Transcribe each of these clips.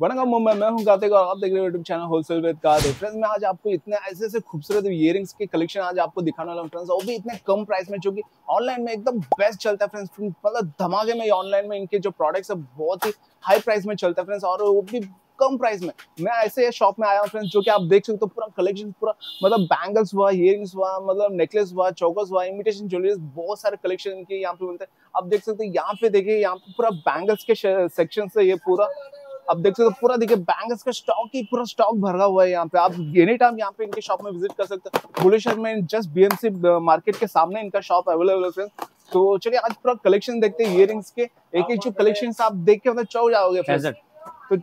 वनकम मुंबई, मैं हूं कार्तिक और आप देख रहे हो YouTube channel wholesale with Kartik. Friends, मैं आज आपको इतने ऐसे खूबसूरत ईयरिंग्स के कलेक्शन आज आपको दिखाने वाला हूं फ्रेंड्स, वो भी इतने कम प्राइस में, जो कि ऑनलाइन में एकदम बेस्ट चलता है फ्रेंड्स। मतलब धमाके में ऑनलाइन में इनके जो प्रोडक्ट्स है बहुत ही हाई प्राइस में चलता है फ्रेंड्स, और वो भी कम प्राइस में। मैं ऐसे शॉप में आया हूँ फ्रेंड्स, जो कि आप देख सकते हो पूरा कलेक्शन, पूरा मतलब बैंगल्स हुआ, इयरिंग्स हुआ, मतलब नेकलेस हुआ, चौकस हुआ, इमिटेशन ज्वेलरीज, बहुत सारे कलेक्शन इनके यहाँ पे मिलते हैं। आप देख सकते हो यहाँ पे, देखिए यहाँ पे पूरा बैंगल्स के सेक्शन से ये पूरा आप देख सकते हो, पूरा देखिए बैंगल्स का स्टॉक ही पूरा स्टॉक भरा हुआ है यहाँ पे। आप एनी टाइम यहाँ पे इनके शॉप में विजिट कर सकते हो। भुलेश्वर में जस्ट बीएमसी मार्केट के सामने इनका शॉप अवेलेबल है फ्रेंड्स। तो चलिए आज पूरा कलेक्शन देखते हैं इयरिंग्स के, एक एक जो कलेक्शन आप देख के मतलब चौंक जाओगे फ्रेंड्स। तो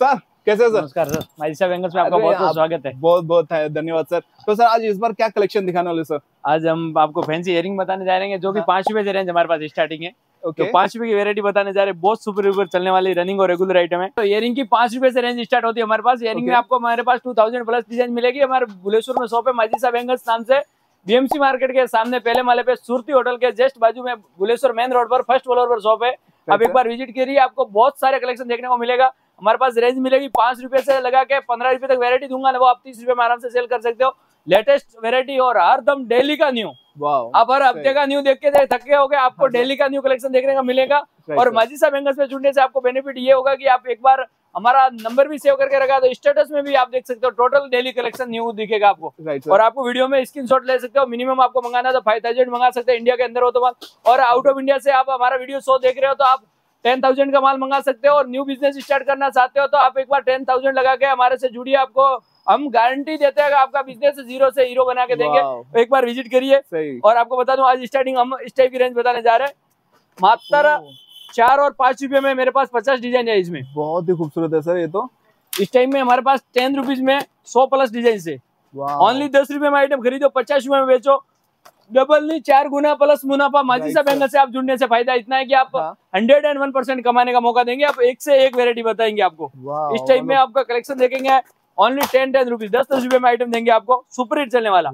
सर कैसे सर? नमस्कार सर, मजीसा बैंगल्स में आपका बहुत-बहुत स्वागत है। बहुत-बहुत है, धन्यवाद सर। तो सर आज इस बार क्या कलेक्शन दिखाने वाले सर? आज हम आपको फैंसी इयरिंग बताने जा रहे हैं, जो कि 5 रुपए से रेंज हमारे पास स्टार्टिंग है। Okay. तो 5 रुपए की वेरायटी बताने जा रहे हैं, बहुत सुपर डुपर चलने वाली रनिंग और रेगुलर आइटम है। तो इयरिंग की 5 रुपए से रेंज स्टार्ट होती है हमारे पास। इयरिंग में आपको हमारे पास 2000 प्लस डिजाइन मिलेगी। हमारे भुलेश्वर में शॉप है, मजीसा बैंगल्स नाम से, बीएमसी मार्केट के सामने पहले माले पे, सुरती होटल के जस्ट बाजू में, भुलेश्वर मेन रोड पर फर्स्ट फ्लोर पर शॉप है। आप एक बार विजिट करिए, आपको बहुत सारे कलेक्शन देखने को मिलेगा। हमारे पास रेंज मिलेगी 5 रुपए से लगा के 15 रुपए तक वेरायटी दूंगा ना, वो आप 30 रुपए में आराम से सेल कर सकते हो। लेटेस्ट वेरायटी और हर दम डेली का न्यू। आप हर हफ्ते का न्यू देख के थके होगे, आपको डेली का न्यू कलेक्शन देखने का मिलेगा। और मजीसा बैंगल्स में जुड़ने से आपको बेनिफिट ये होगा कि आप एक बार हमारा नंबर भी सेव करके रखा, तो स्टेटस में भी आप देख सकते हो, टोटल डेली कलेक्शन न्यू दिखेगा आपको। और आपको वीडियो में स्क्रीनशॉट ले सकते हो। मिनिमम आपको मंगाना तो 5000 मंगा सकते हैं इंडिया के अंदर हो तो, और आउट ऑफ इंडिया से आप हमारा वीडियो शो देख रहे हो तो आप 10,000 का माल मंगा सकते हो। और न्यू बिजनेस स्टार्ट करना चाहते हो तो आप एक बार 10,000 लगा के हमारे से जुड़िए, आपको हम गारंटी देते हैं कि आपका बिजनेस जीरो से हीरो बना के देंगे। एक बार विजिट करिए। और आपको बता दूं आज स्टार्टिंग हम इस टाइप की रेंज बताने जा रहे हैं, मात्र 4 और 5 रुपए में मेरे पास 50 डिजाइन है। इसमें बहुत ही खूबसूरत है सर ये। तो इस टाइम में हमारे पास 10 रुपीज में 100 प्लस डिजाइन है। ओनली 10 रुपए में आइटम खरीदो, 50 रुपए में बेचो, डबल नहीं 4 गुना प्लस मुनाफा। मजीसा बैंगल्स से आप जुड़ने से फायदा इतना है कि आप 101% कमाने का मौका देंगे। आप एक से एक वेरायटी बताएंगे आपको। इस टाइम में आपका कलेक्शन देखेंगे ओनली 10 रुपीज, 10 रुपए में आइटम देंगे आपको, सुपर हिट चलने वाला।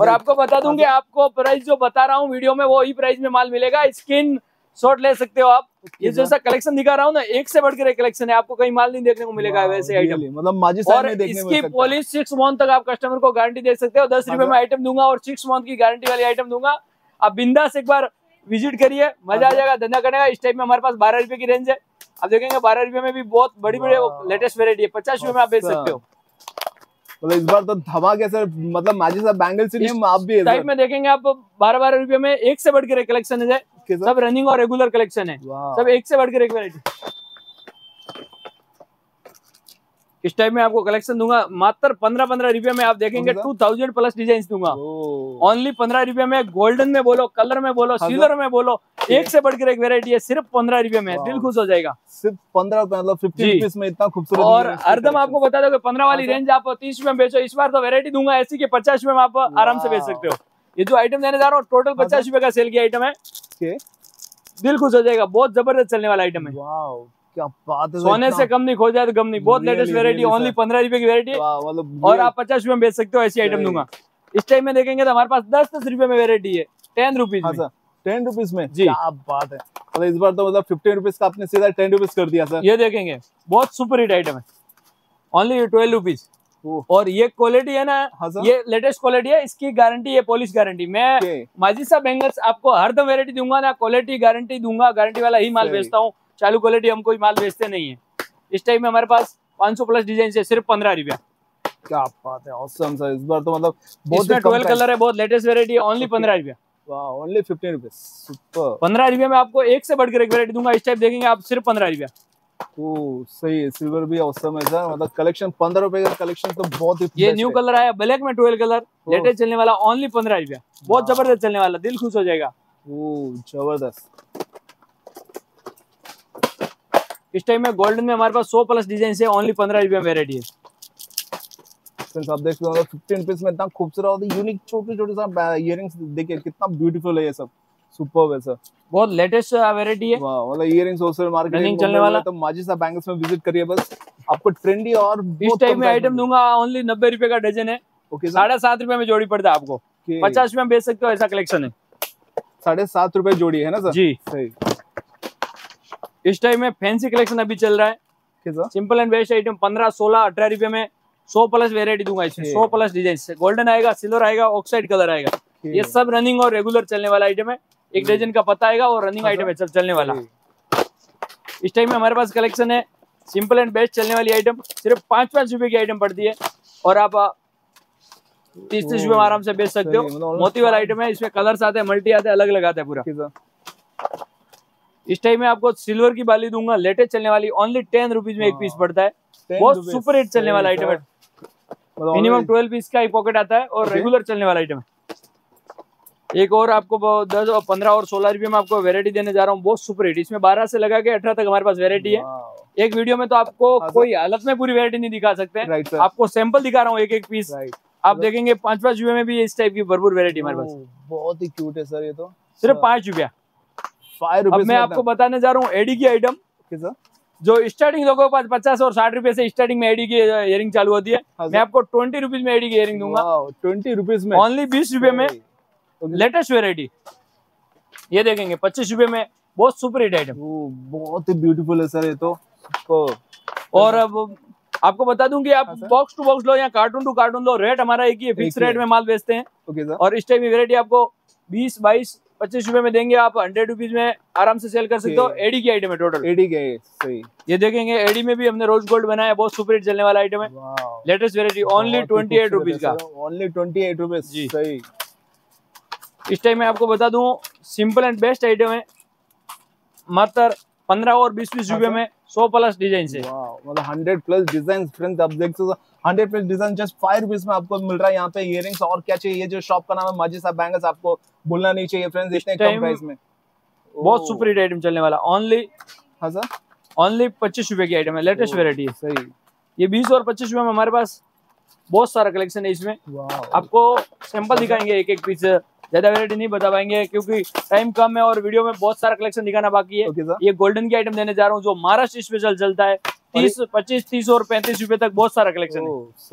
और आपको बता दूंगे, आपको प्राइस जो बता रहा हूँ वीडियो में वो ही प्राइस में माल मिलेगा। स्क्रीन शॉट ले सकते हो आप। ये जैसा कलेक्शन दिखा रहा हूँ ना, एक से बढ़कर एक कलेक्शन है, आपको कहीं माल नहीं देखने को मिलेगा वैसे आइटम। मतलब और इसकी पॉलिश 6 मंथ तक आप कस्टमर को गारंटी दे सकते हो। 10 रुपए में आइटम दूंगा और 6 मंथ की गारंटी वाली आइटम दूंगा। आप बिंदास एक बार विजिट करिए, मजा आ जाएगा धंधा करने का। इस टाइप में हमारे पास 12 रुपए की रेंज है। आप देखेंगे 12 रुपए में भी बहुत बड़ी बड़ी लेटेस्ट वेरायटी है। 50 रुपए में आप बेच सकते हो। मतलब इस बार तो धमाके सर, मतलब मजीसा बैंगल्स में आप भी टाइप में देखेंगे आप 12-12 रुपए में एक से बढ़कर एक कलेक्शन है। सब रनिंग और रेगुलर कलेक्शन है, सब एक से बढ़कर एक वैरायटी। इस टाइप में आपको कलेक्शन दूंगा मात्र 15-15 रुपए में। आप देखेंगे 2000 प्लस डिजाइन दूंगा ओनली 15 रुपए में। गोल्डन में बोलो, कलर में बोलो, सिल्वर में बोलो, एक से बढ़कर एक वैरायटी है सिर्फ 15 रुपए में। दिल खुश हो जाएगा। सिर्फ 15 मतलब 50 में इतना खूबसूरत। और हरदम आपको बता दो कि 15 वाली रेंज आप 30 रुपए में बेचो। इस बार तो वैरायटी दूंगा ऐसी की 50 रुपए में आप आराम से बेच सकते हो। ये जो आइटम देने जा रहा हूँ टोटल 50 रुपए का सेल की आइटम है। दिल खुश हो जाएगा, बहुत जबरदस्त चलने वाला आइटम है। क्या बात है, सोने से कम नहीं, खो जाए तो कम नहीं। बहुत लेटेस्ट वेरायटी, ओनली 15 रुपए की वेरायटी, और आप 50 रुपए में बेच सकते हो, ऐसी आइटम दूंगा। इस टाइम में देखेंगे तो हमारे पास 10-10 रुपए में वेरायटी है, 10 रुपीज। 10 रुपीज में जी, क्या बात है। मतलब इस बार तो मतलब 15 रुपीज का आपने सीधा 10 रुपीज कर दिया सर। ये देखेंगे बहुत सुपर हिट आइटम है, ओनली 12 रुपीज। और ये क्वालिटी है ना, ये लेटेस्ट क्वालिटी है, इसकी गारंटी है, पॉलिश गारंटी। मैं मजीसा बैंगल्स आपको हर दम वेरायटी दूंगा ना, क्वालिटी गारंटी दूंगा, गारंटी वाला ही माल बेचता हूँ। चालू क्वालिटी हम कोई माल बेचते नहीं है। इस टाइम में हमारे पास 500 प्लस डिजाइन है, सिर्फ 15 रुपया। क्या बात है, ऑसम सर। इस बार तो मतलब बहुत 12 कलर है, बहुत लेटेस्ट वेरायटी है, ओनली 15 रुपया। ओनली 15 रुपीज, 15 रुपये में आपको एक से बढ़कर एक वेरायटी दूंगा। इस टाइप देखेंगे आप सिर्फ 15 रुपया। ओ सही है, सिल्वर भी औसम है सर, मतलब कलेक्शन 15 रुपए का कलेक्शन तो बहुत ही। ये न्यू कलर आया ब्लैक में 12 कलर, लेटेस्ट चलने वाला ओनली 15 रुपया, बहुत जबरदस्त चलने वाला, दिल खुश हो जाएगा। ओ जबरदस्त। इस टाइम में गोल्डन में हमारे पास 100 प्लस डिजाइन है, ओनली 15 रुपया वेरायटी है। आप देख सकते हो 15 पीस में इतना खूबसूरत यूनिक छोटे छोटे सा इयररिंग्स, देखिए कितना ब्यूटीफुल है ये सब, सुपर है सर, बहुत लेटेस्ट वेरायटी है। वाह, वाला इयररिंग्स होलसेल मार्केट में चलने वाला, तो माजीसा बैंगल्स में विजिट करिए, बस आपको ट्रेंडी और इस टाइप में आइटम दूंगा। ओनली 90 रुपए का डजन है, 7.5 रुपए में जोड़ी पड़ता है आपको, 50 रुपए में बेच सकते हो, ऐसा कलेक्शन है। 7.5 रुपए जोड़ी है ना सर जी, सही। इस टाइप में फैंसी कलेक्शन अभी चल रहा है, सिंपल एंड बेस्ट आइटम 15, 16, 18 रुपए में 100 प्लस वेरायटी दूंगा। इसमें 100 प्लस डिजाइन, गोल्डन आएगा, सिल्वर आएगा, ऑक्साइड कलर आएगा, ये सब रनिंग और रेगुलर चलने वाला आइटम है। एक डजन का पता आएगा और रनिंग आइटम है, सब चलने वाला। इस टाइम में हमारे पास कलेक्शन है, सिंपल एंड बेस्ट चलने वाली आइटम सिर्फ 5-5 रुपए की आइटम पड़ती है और आप 30-30 रुपए में आराम से बेच सकते हो। मोती वाला आइटम है, इसमें कलर्स आते हैं, मल्टी आते हैं, अलग अलग आता है पूरा। इस टाइम में आपको सिल्वर की बाली दूंगा, लेटेस्ट चलने वाली, ओनली 10 रुपीज में एक पीस पड़ता है, बहुत सुपर हिट चलने वाला आइटम है। मिनिमम 12 पीस का एक पॉकेट आता है और रेगुलर चलने वाला आइटम है। एक और आपको 10, 15 और 16 रुपए में आपको वैरायटी देने जा रहा हूँ, बहुत सुपर हिट। इसमें 12 से लगा के 18 तक हमारे पास वैरायटी है। एक वीडियो में तो आपको कोई हालत में पूरी वैरायटी नहीं दिखा सकते हैं, आपको सैंपल दिखा रहा हूँ, एक एक पीस आप देखेंगे। 5-5 रुपए में भी इस टाइप की भरपूर वैरायटी हमारे पास, बहुत ही क्यूट है सर। ये तो सिर्फ 5 रुपया। मैं आपको बताने जा रहा हूँ एडी की आइटम, जो स्टार्टिंग लोगों के पास 50 और 60 रुपए से स्टार्टिंग में एडी की इयरिंग चालू होती है। मैं आपको 20 रुपीज में एडी की इयरिंग दूंगा, 20 रुपीज में, ओनली 20 रुपए में लेटेस्ट वेरायटी। ये देखेंगे 25 रुपए में, बहुत सुपर हिट आइटम, बहुत ही ब्यूटीफुल है सर ये तो। और अब आपको बता दूं कि आप बॉक्स टू बॉक्स लो या कार्टून टू कार्टून लो, रेट हमारा एक ही है, फिक्स रेट में माल बेचते हैं। और इस टाइप की वेरायटी आपको 20, 22, 25 रुपए में देंगे, आप 100 रुपीज में आराम से सेल कर सकते हो। एडी की आइटम है टोटल, एडी के सही। ये देखेंगे एडी में भी हमने रोज गोल्ड बनाया, बहुत सुपर हिट चलने वाला आइटम है, लेटेस्ट वेरायटी, ओनली 28 रुपीज का, ओनली 28 रुपीज सही। इस टाइम में आपको बता दूं सिंपल एंड बेस्ट आइटम है, मात्र 15 और 20-20 रुपए में 100 प्लस डिजाइन है, मतलब 100 प्लस डिजाइन। फ्रेंड्स आप देख सकते हो 100 प्लस डिजाइन जस्ट 5 रुपीज में आपको मिल रहा है यहाँ पे। इयररिंग्स और क्या चाहिए, ये जो शॉप का नाम है माजीसा बैंगल्स, आपको भूलना नहीं चाहिए फ्रेंड्स। इतने कम प्राइस में बहुत सुपर हिट आइटम चलने वाला, ओनली ओनली 25 रुपए की आइटम है, लेटेस्ट वेरायटी है सही। ये 20 और 25 रुपए में हमारे पास बहुत सारा कलेक्शन है। इसमें आपको सैंपल दिखाएंगे एक एक पीस, ज्यादा वैरायटी नहीं बता पाएंगे क्योंकि टाइम कम है और वीडियो में बहुत सारा कलेक्शन दिखाना बाकी है। ये गोल्डन की आइटम देने जा रहा हूँ, जो महाराष्ट्र स्पेशल चलता है, 30, 25, 30 और 35 रुपए तक बहुत सारा कलेक्शन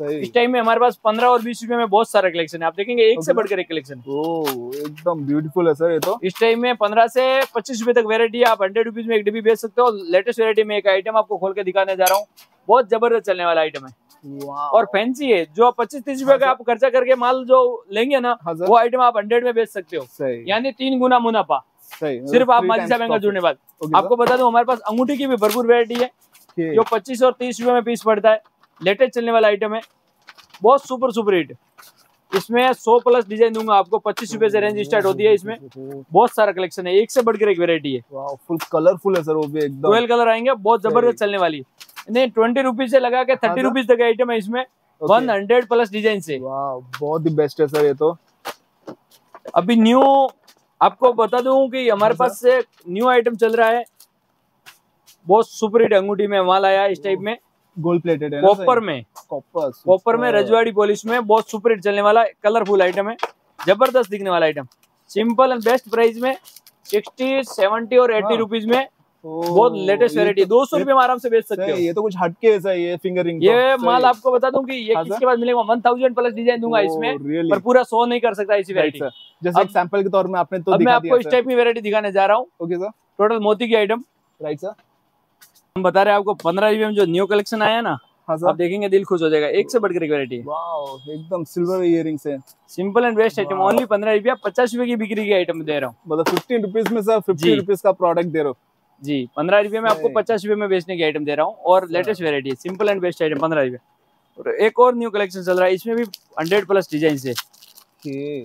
है। इस टाइम में हमारे पास 15 और 20 रुपए में बहुत सारा कलेक्शन है, आप देखेंगे एक से बढ़कर एक कलेक्शन, एकदम ब्यूटीफुल है सर ये तो। इस टाइम में 15 से 25 रुपए तक वेरायटी है, आप 100 रुपीज में एक डिब्बी बेच सकते हो। लेटेस्ट वेरायटी में एक आइटम आपको खोल के दिखाने जा रहा हूँ, बहुत जबरदस्त चलने वाला आइटम है और फैंसी है, जो 25-30 रुपए का आप खर्चा करके माल जो लेंगे ना, वो आइटम आप 100 में बेच सकते हो, यानी 3 गुना मुनाफा सिर्फ आप माजीसा बैंगल जुड़ने बाद। आपको बता दूं हमारे पास अंगूठी की भी भरपूर वैरायटी है, जो 25 और 30 रुपए में पीस पड़ता है, लेटेस्ट चलने वाला आइटम है, बहुत सुपर हिट। इसमें 100 प्लस डिजाइन दूंगा आपको, 25 रुपए से रेंज स्टार्ट होती है। इसमें बहुत सारा कलेक्शन है, एक से बढ़कर एक वैरायटी है, फुल कलरफुल है सर, वो भी एकदम 12 कलर आएंगे, बहुत जबरदस्त चलने वाली। नहीं 20 रुपीज से लगा के 30 रुपीज तक आइटम है, इसमें 100 प्लस डिजाइन से, बहुत ही बेस्ट है सर ये तो। अभी न्यू आपको बता दूं कि हमारे पास से न्यू आइटम चल रहा है, बहुत सुपर हिट अंगूठी में माल आया। इस टाइप में गोल्ड प्लेटेड है, कॉपर में रजवाड़ी पॉलिश में बहुत सुपर हिट चलने वाला कलरफुल आइटम है, जबरदस्त दिखने वाला item. Simple and best price में 60, 70 और 80 रुपीज में बहुत लेटेस्ट वेरायटी, 200 रुपए में आराम से बेच सकते हो। ये तो कुछ हटके है ये फिंगर रिंग, ये माल आपको बता दूं कि ये किसके पास मिलेगा, 1000 प्लस डिजाइन दूंगा इसमें, पर पूरा 100 नहीं कर सकता इसी वैरायटी। जैसे एक सैंपल के तौर में आपने तो दिखा दिया, अब मैं आपको इस टाइप की वैरायटी दिखाने जा रहा हूँ। ओके सर, टोटल मोती की आइटम, राइट सर, हम बता रहे हैं आपको 15 रुपए में जो न्यू कलेक्शन आया ना, आप देखेंगे दिल खुश हो जाएगा, एक से बढ़कर एक वैरायटी। एकदम सिल्वर इयररिंग्स है, simple and best item, only 15 रुपया, 50 रुपए की बिक्री की आइटम दे रहा हूँ, मतलब 15 रुपीज में सर 50 रुपीज का प्रोडक्ट दे रहा हूँ जी। 15 रुपए में आपको 50 रुपए में बेचने की आइटम दे रहा हूँ और लेटेस्ट वेरायटी है, सिंपल एंड बेस्ट आइटम 15 रुपए। और एक और न्यू कलेक्शन चल रहा है, इसमें भी 100 प्लस डिजाइन है,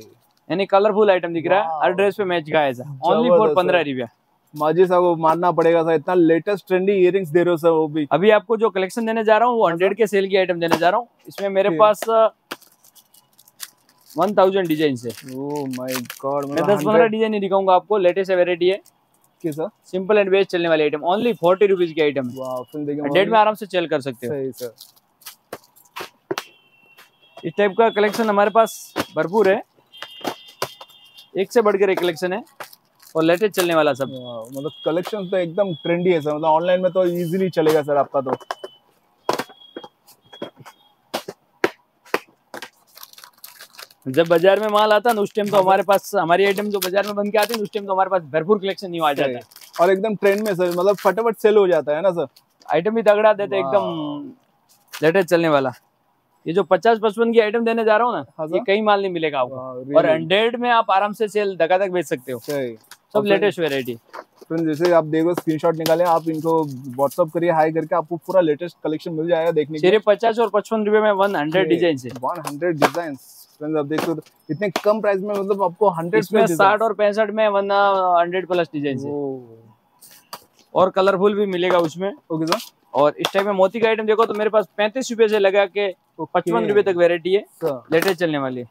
यानी कलरफुल आइटम दिख रहा है, हर ड्रेस पे मैच का, ओनली 15 रुपया। माजीसा को मानना पड़ेगा सर, इतना लेटेस्ट ट्रेंडी इयरिंग्स दे रहे हो सर। वो भी अभी आपको जो कलेक्शन देने जा रहा हूँ वो 100 के सेल की आइटम देने जा रहा हूँ। इसमें मेरे पास 1000 डिजाइन है। ओह माय गॉड, मैं 10-15 डिजाइन ही दिखाऊंगा आपको। लेटेस्ट वेरायटी है सर, सिंपल एंड बेस्ट चलने वाली आइटम, ओनली 40 रुपीज की आइटम। डेट में आराम से चेल कर सकते हो सर। इस टाइप का कलेक्शन हमारे पास भरपूर है, एक से बढ़कर एक कलेक्शन है और लेटेस्ट चलने वाला सब। मतलब कलेक्शन तो एकदम ट्रेंडी है सर, मतलब ऑनलाइन में तो इजीली चलेगा सर आपका। तो जब बाजार में माल आता है ना उस टाइम तो हमारे पास हमारी आइटम जो बाजार में बन के आती है उस टाइम तो हमारे पास भरपूर कलेक्शन नहीं आ जाता है और एकदम ट्रेंड में सर, मतलब फटाफट सेल हो जाता है ना सर। आइटम भी तगड़ा देते एकदम लेटेस्ट चलने वाला। ये जो 50-55 की आइटम देने जा रहा हूँ ना, ये कहीं माल नहीं मिलेगा आपको और 100 में आप आराम से सेल धक्का तक बेच सकते हो। सब लेटेस्ट वेरायटी। जैसे आप देखो स्क्रीनशॉट निकाले, आप इनको व्हाट्सअप करिए हाई करके, आपको पूरा लेटेस्ट कलेक्शन मिल जाएगा देखने के लिए। 50 और 55 रुपए में 100 डिजाइन है। 100 डिजाइन आप देख सकते हो, इतने कम प्राइस में मतलब आपको 100 में 60 और 65 में 100+ डिजाइन है और कलरफुल भी मिलेगा उसमें। Okay sir. और इस टाइप में मोती का आइटम देखो तो मेरे पास 35 रुपए से लगा के 55 रुपए तक वेरायटी है, लेटेस्ट चलने वाली है।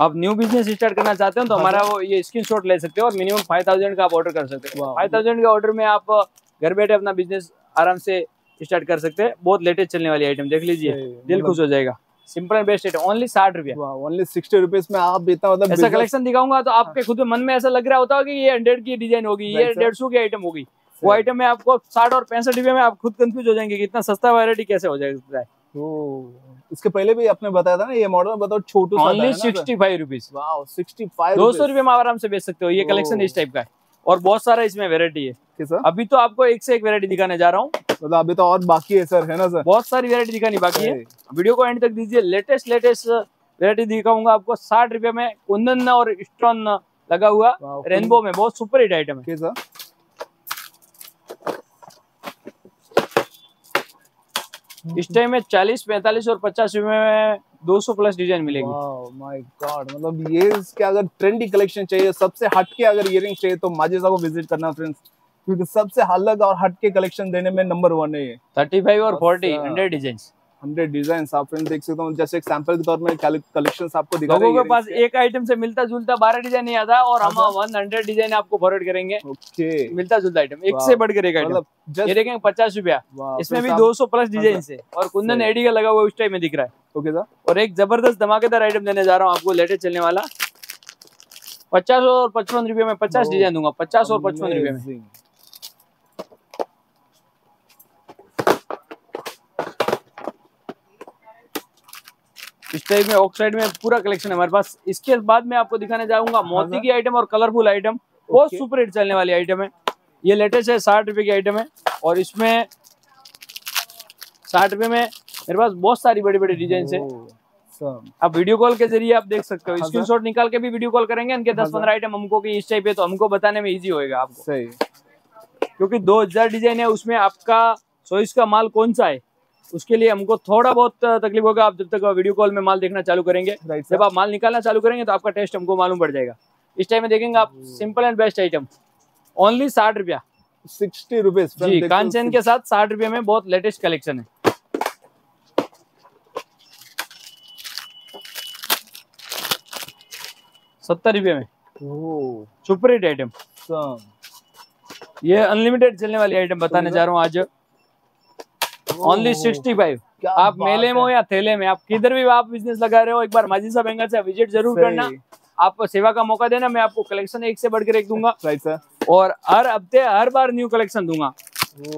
आप न्यू बिजनेस स्टार्ट करना चाहते हो तो हमारा वो ये स्क्रीनशॉट ले सकते हो और मिनिमम 5000 का आप ऑर्डर कर सकते हो। 5000 के ऑर्डर में आप घर बैठे अपना बिजनेस आराम से स्टार्ट कर सकते हैं। बहुत लेटेस्ट चलने वाली आइटम देख लीजिए, दिल खुश हो जाएगा। Simple and best item, only 60 रुपए, ओनली 60 रुपीज में आप इतना मतलब ऐसा कलेक्शन दिखाऊंगा तो आपके खुद मन में ऐसा लग रहा होता है कि ये 100 की डिजाइन होगी, ये 150 की आइटम होगी। वो आइटम में आपको 60 और 65 रुपए में आप खुद कंफ्यूज हो जाएंगे कि इतना सस्ता वैरायटी कैसे हो जाएगा। इसके पहले भी आपने बताया था ना, ये मॉडल बताओ छोटू सा है ना, 65 रुपीज। वाओ, 65 200 रुपए में आप आराम से बेच सकते हो। ये कलेक्शन इस टाइप का है और बहुत सारा इसमें वैरायटी है। अभी तो आपको एक से एक वैरायटी दिखाने जा रहा हूँ, मतलब अभी तो और बाकी है सर, है ना सर? बहुत सारी वैरायटी दिखानी बाकी है। वीडियो को एंड तक दीजिए, लेटेस्ट वैरायटी दिखाऊंगा आपको। 60 रुपए में कुंदन और स्टोन लगा हुआ रेनबो में, बहुत सुपर हिट आइटम है। इस टाइम में 40, 45 और 50 रुपए में 200+ डिजाइन मिलेगी। वाओ माय गॉड, मतलब ये क्या अगर ट्रेंडी कलेक्शन चाहिए, सबसे हटके अगर इयररिंग्स चाहिए तो माजेसा को विजिट करना फ्रेंड्स, क्योंकि सबसे अलग और हटके कलेक्शन देने में नंबर वन है ये। 35 और 40, 100 डिजाइन। 100 डिजाइन आप फ्रेंड्स देख सकते हो। जैसे एक सैंपल के तौर में कलेक्शन आपको दिखा रहे हैं। लोगों के पास एक आइटम से मिलता जुलता 12 डिजाइन नहीं आता और हम 100 डिजाइन आपको फॉरवर्ड करेंगे। ओके, मिलता जुलता आइटम एक से बढ़कर एक आइटम। ये देखेंगे 50 रुपया, इसमें भी 200+ डिजाइन है और कुंदन एडी का लगा हुआ उस टाइम में दिख रहा है। Okay sir. और एक जबरदस्त धमाकेदार आइटम देने जा रहा हूँ आपको, लेटेस्ट चलने वाला। 50 और 55 रुपए में 50 डिजाइन दूंगा। 50 और 55 रुपए में इस टाइप में ऑक्साइड में पूरा कलेक्शन हमारे पास। इसके बाद मैं आपको दिखाने जाऊंगा मोती की आइटम और कलरफुल आइटम, बहुत सुपर हिट चलने वाली आइटम है। ये लेटेस्ट है, 60 रुपए की आइटम है और इसमें 60 रुपए में मेरे पास बहुत सारी बड़ी बड़ी डिजाइन है। आप वीडियो कॉल के जरिए आप देख सकते हो, स्क्रीनशॉट निकाल के भी वीडियो कॉल करेंगे। इनके 10-15 आइटम हमको कि इस टाइप है तो हमको बताने में ईजी होगा आपको, सही, क्योंकि 2000 डिजाइन है। उसमें आपका चॉइस का माल कौन सा है उसके लिए हमको थोड़ा बहुत तकलीफ होगा। आप जब तक वीडियो कॉल में माल देखना चालू करेंगे, जब आप माल निकालना चालू करेंगे तो आपका टेस्ट हमको मालूम पड़ जाएगा। इस टाइम में देखेंगे आप simple and best item, only 60 रुपया, 60 रुपीज जी, कांचन के साथ 60 रुपए में बहुत लेटेस्ट कलेक्शन है। में 70 रुपए में सुपर हिट आइटम, ये अनलिमिटेड चलने वाली आइटम बताने जा रहा हूँ आज। ओनली 65। आप मेले में हो या थैले में, आप किधर भी आप बिजनेस लगा रहे हो, एक बार माजीसा बैंगल्स से विजिट जरूर करना। आपको सेवा का मौका देना, मैं आपको कलेक्शन एक से बढ़कर एक दूंगा। Right sir. और हर हफ्ते हर बार न्यू कलेक्शन दूंगा,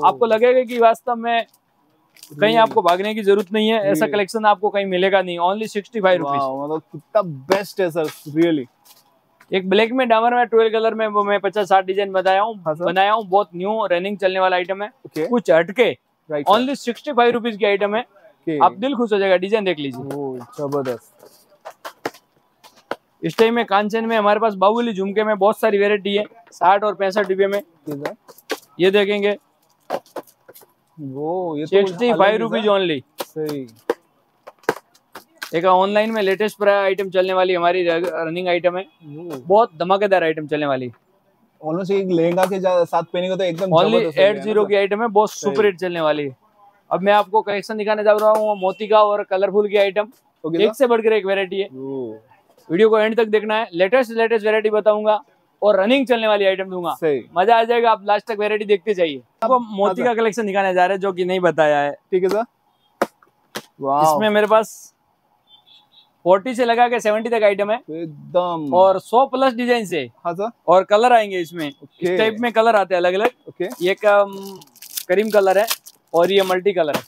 आपको लगेगा कि वास्तव में कहीं आपको भागने की जरूरत नहीं है, ऐसा कलेक्शन आपको कहीं मिलेगा नहीं। ओनली 65 रुपीज, मतलब कितना बेस्ट है सर रियली। एक ब्लैक में डामर में 12 कलर में मैं 50-60 डिजाइन बनाया हूँ, बहुत न्यू रनिंग चलने वाला आइटम है, कुछ हटके। ओनली 65 रुपीज की आइटम है, आप दिल खुश हो जाएगा। डिजाइन देख लीजिए, जबरदस्त। इस टाइम में कांचन में हमारे पास बाहुबली झुमके में बहुत सारी वेरायटी है। 60 और 65 रुपए में ये देखेंगे, वो 65 रुपीज ओनली। एक ऑनलाइन में लेटेस्ट प्राइस आइटम चलने वाली हमारी रनिंग आइटम है, बहुत धमाकेदार आइटम चलने वाली। ऑलमोस्ट एक लहंगा के साथ पहनेंगे तो एकदम ओनली 80 की आइटम है, बहुत सुपर हिट चलने वाली है। अब मैं आपको कलेक्शन दिखाने जा रहा हूँ मोती का और कलरफुल की आइटम, एक से बढ़कर एक वेरायटी है। वीडियो को एंड तक देखना है, लेटेस्ट वेरायटी बताऊंगा और रनिंग चलने वाली आइटम दूंगा, मजा आ जाएगा। आप लास्ट तक वेरायटी देखते जाइए। आपको मोती का कलेक्शन दिखाने जा रहे हैं जो कि नहीं बताया है, ठीक है सर। इसमें मेरे पास 40 से लगा के 70 तक आइटम है एकदम, और 100 प्लस डिजाइन है। हाँ सर, और कलर आएंगे इसमें, इस टाइप में कलर आते हैं अलग अलग। ये करीम कलर है और ये मल्टी कलर है,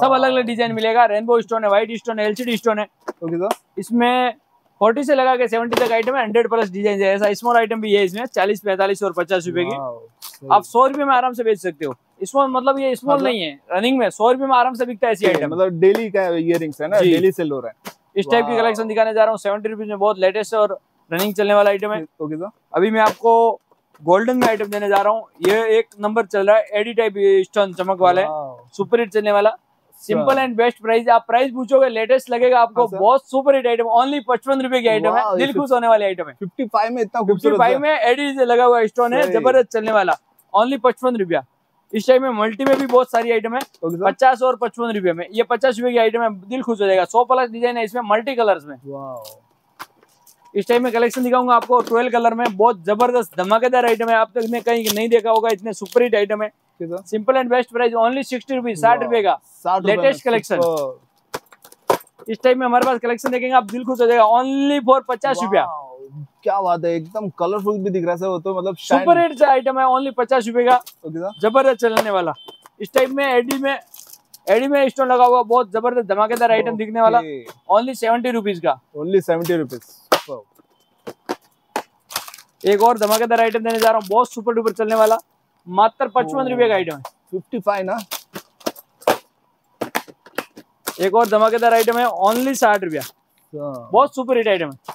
सब अलग अलग डिजाइन मिलेगा। रेनबो स्टोन है, व्हाइट स्टोन है, एलसीडी स्टोन है। ओके सर, इसमें 40 से लगा के 70 तक आइटम है, 100 प्लस डिजाइन है। ऐसा स्मॉल आइटम भी है इसमें 40, 45 और 50 रुपए की, आप 100 रुपए में आराम से बेच सकते हो। स्मॉल मतलब ये स्मॉल नहीं है, रनिंग में 100 रुपए में आराम से बिकता है ऐसी आइटम। मतलब डेली का इयररिंग्स है ना, डेली सेल हो रहा है। इस टाइप की कलेक्शन दिखाने जा रहा हूँ 70 रुपीज में, बहुत लेटेस्ट और रनिंग चलने वाला आइटम है। ओके सर, अभी मैं आपको गोल्डन में आइटम देने जा रहा हूँ। ये एक नंबर चल रहा है, एडी टाइप स्टोन चमक वाला है, सुपर हिट चलने वाला। सिंपल एंड बेस्ट प्राइस, आप प्राइस पूछोगे लेटेस्ट लगेगा आपको। बहुत सुपर हिट आइटम, ओनली 55 रुपए की आइटम है, दिल खुश होने वाली आइटम है। 55 में इतना, 55 में एडी लगा हुआ स्टोन है, जबरदस्त चलने वाला, ओनली 55 रुपया। इस टाइम में मल्टी में भी बहुत सारी आइटम है, 50 और 55 रुपए में। ये 50 रुपए की आइटम है, दिल खुश हो जाएगा। 100 प्लस डिजाइन है इसमें, मल्टी कलर्स में। इस टाइम में कलेक्शन दिखाऊंगा आपको 12 कलर में, बहुत जबरदस्त धमाकेदार आइटम है, आप तक ने कहीं नहीं देखा होगा, इतने सुपर हिट आइटम है। Simple and best price only 60 rupees, 60 रुपए का लेटेस्ट कलेक्शन। इस टाइम में हमारे पास कलेक्शन देखेंगे आप, दिल खुश हो जाएगा, ओनली 50 रुपया। क्या बात है, एकदम कलरफुल भी दिख रहा है वो तो, मतलब सुपर हिट आइटम है, ओनली 50 रुपए का, जबरदस्त चलने वाला। इस टाइप में एडी में स्टोन लगा हुआ, बहुत जबरदस्त धमाकेदार आइटम दिखने वाला, ओनली 70 रुपीज का, ओनली 70 रुपीज। एक और धमाकेदार आइटम देने जा रहा हूँ, बहुत सुपर डुपर चलने वाला, मात्र 55 रुपए का आइटम है, 55 ना। एक और धमाकेदार आइटम है, ओनली 60 रुपया, बहुत सुपर हिट आइटम है,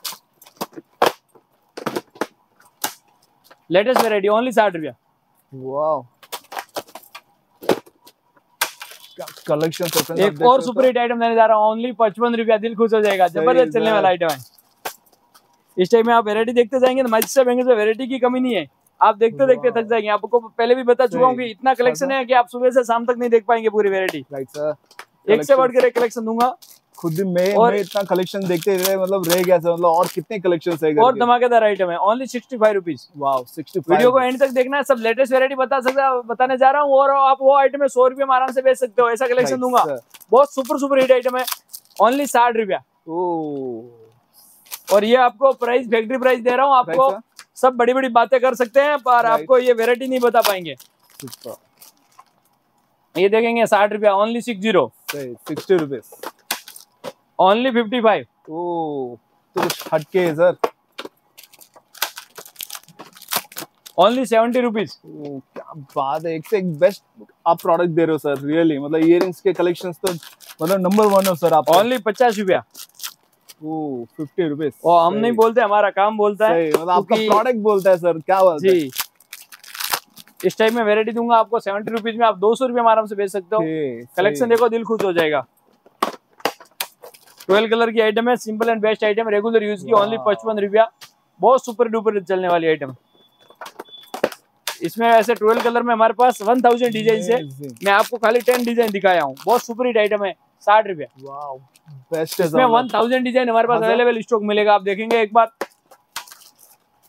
लेटेस्ट वेराइटी, ओनली 60 रुपया। Wow, collection. एक और सुपर हिट आइटम देने जा रहा हूँ, ओनली 55 रुपया, दिल खुश हो जाएगा, जबरदस्त चलने वाला आइटम है। इस टाइम में आप वेराइटी देखते जाएंगे तो मजेसा बैंगल्स में वेराइटी की कमी नहीं है, आप देखते देखते थक जाएंगे। आपको पहले भी बता चुका हूँ कि इतना कलेक्शन है कि आप सुबह से शाम तक नहीं देख पाएंगे पूरी वेराइटी। एक से बढ़कर एक कलेक्शन दूंगा, खुद मैं इतना कलेक्शन देखते रहे, मतलब रह गया था, मतलब और कितने कलेक्शंस है और धमाकेदार आइटम है, ओनली 65 रुपीज। वाओ, 65। वीडियो को एंड तक देखना है, सब लेटेस्ट वैरायटी बताने जा रहा हूँ, और आप वो आइटम है 100 रुपए में आराम से बेच सकते हो, ऐसा कलेक्शन दूंगा। बहुत सुपर हिट आइटम है, ओनली 60 रुपया। और ये आपको प्राइस फैक्ट्री प्राइस दे रहा हूँ, आपको सब बड़ी बड़ी बातें कर सकते हैं पर आपको ये वेरायटी नहीं बता पाएंगे। ये देखेंगे 60 रुपया, ओनली 60 रुपीज, ओनली 55। तो कुछ हटके है सर, ओनली 70 रुपीज। क्या बात है, एक से एक बेस्ट आप प्रोडक्ट दे रहे हो सर, रियली मतलब इयररिंग्स के कलेक्शंस तो मतलब नंबर 1 हो सर आप। ओनली 50 रुपया, 50 रुपीज। और हम नहीं बोलते, हमारा काम बोलता है, मतलब आपका प्रोडक्ट बोलता है सर, क्या बात है। इस टाइप में वेरायटी दूंगा आपको 70 रुपीज में, आप 200 रुपये में आराम से बेच सकते हो। कलेक्शन देखो, दिल खुश हो जाएगा। 12 कलर की आइटम है, simple and best item, regular use की, ओनली 55 रुपया, बहुत सुपर डुपर चलने वाली आइटम। इसमें ऐसे 12 कलर में हमारे पास 1000 डिजाइन है, मैं आपको खाली 10 डिजाइन दिखाया हूँ, बहुत सुपर हिट आइटम है, 60 रुपया। वाओ, बेस्ट है। इसमें 1000 डिजाइन हमारे पास अवेलेबल स्टॉक मिलेगा, आप देखेंगे एक बार।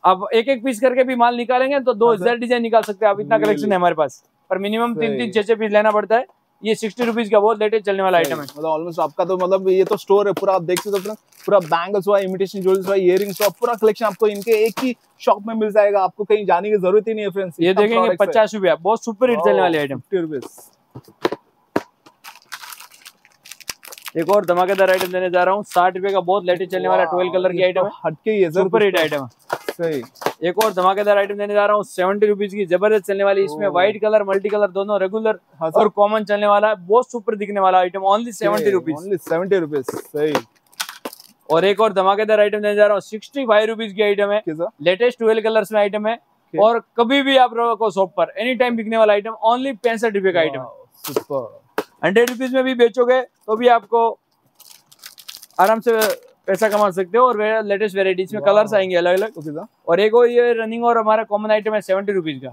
आप एक एक पीस करके भी माल निकालेंगे तो 2000 डिजाइन निकाल सकते हैं आप, इतना कलेक्शन है हमारे पास, पर मिनिमम 3-6 पीस लेना पड़ता है। ये 60 रुपीज का बहुत लेटेस्ट चलने वाला आइटम है, मतलब ऑलमोस्ट आपका तो मतलब ये तो स्टोर है पूरा, आप देख सकते हो पूरा, बैंगल्स हुआ, इमिटेशन ज्वेलरीज हुआ, इयररिंग्स हुआ, पूरा कलेक्शन आपको इनके एक ही शॉप में मिल जाएगा, आपको कहीं जाने की जरूरत ही नहीं है फ्रेंड्स। ये देखेंगे 50 रुपया, बहुत सुपर हिट चलने वाले आइटम, 50 रुपीज। एक और धमाकेदार आइटम देने जा रहा हूँ, 60 रुपए का, बहुत लेटेस्ट चलने वाला 12 कलर की आइटम है, हटके ये सुपर हिट आइटम है। सही। एक और धमाकेदार आइटम देने जा रहा हूँ 70 रुपीज की, जबरदस्त चलने वाली। इसमें व्हाइट कलर, मल्टी कलर दोनों, रेगुलर और कॉमन चलने वाला है, बहुत सुपर दिखने वाला आइटम, ओनली 70 रुपीज। सही। और एक और धमाकेदार आइटम देने जा रहा हूँ 65 रुपीज की आइटम है, लेटेस्ट 12 कलर्स में आइटम है, और कभी भी आप लोगों को शॉप पर एनी टाइम बिकने वाला आइटम, ओनली 65 रुपए का आइटम है। 100 रुपीज में भी बेचोगे तो भी आपको आराम से पैसा कमा सकते हो। और वे लेटेस्ट वेराइटीज में कलर्स आएंगे अलग अलग। और एक वो ये रनिंग और हमारा कॉमन आइटम है 70 रुपीज का।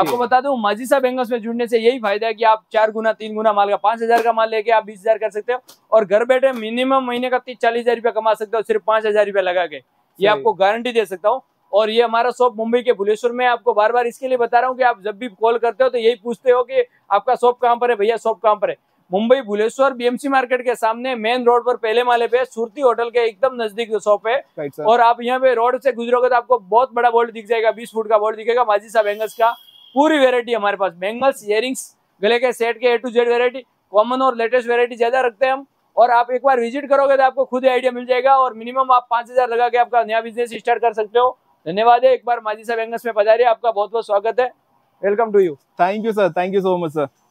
आपको बता दूं मजीसा बैंगल्स में जुड़ने से यही फायदा है कि आप 4 गुना 3 गुना माल का 5,000 का माल लेके आप 20,000 कर सकते हो और घर बैठे मिनिमम महीने का 30-40,000 रुपया कमा सकते हो सिर्फ 5,000 रुपया लगा के। ये आपको गारंटी दे सकता हूँ। और ये हमारा शॉप मुंबई के भुलेश्वर में, आपको बार बार इसके लिए बता रहा हूँ कि आप जब भी कॉल करते हो तो यही पूछते हो कि आपका शॉप कहाँ पर है भैया, शॉप कहाँ पर है। मुंबई भुलेश्वर बीएमसी मार्केट के सामने मेन रोड पर पहले माले पे सूरती होटल के एकदम नजदीक शॉप है। और आप यहाँ पे रोड से गुजरोगे तो आपको बहुत बड़ा बोर्ड दिख जाएगा, 20 फुट का बोर्ड दिखेगा मजीसा बैंगल्स का। पूरी वेरायटी हमारे पास, बैंगल्स, इयरिंग्स, गले के सेट के A to Z variety, common और लेटेस्ट वेरायटी ज्यादा रखते हैं हम। और आप एक बार विजिट करोगे तो आपको खुद आइडिया मिल जाएगा। और मिनिमम आप 5,000 लगा के आपका नया बिजनेस स्टार्ट कर सकते हो। धन्यवाद है, एक बार मजीसा बैंगल्स में पधारिए, आपका बहुत बहुत स्वागत है। Welcome to you. Thank you sir, thank you so much sir.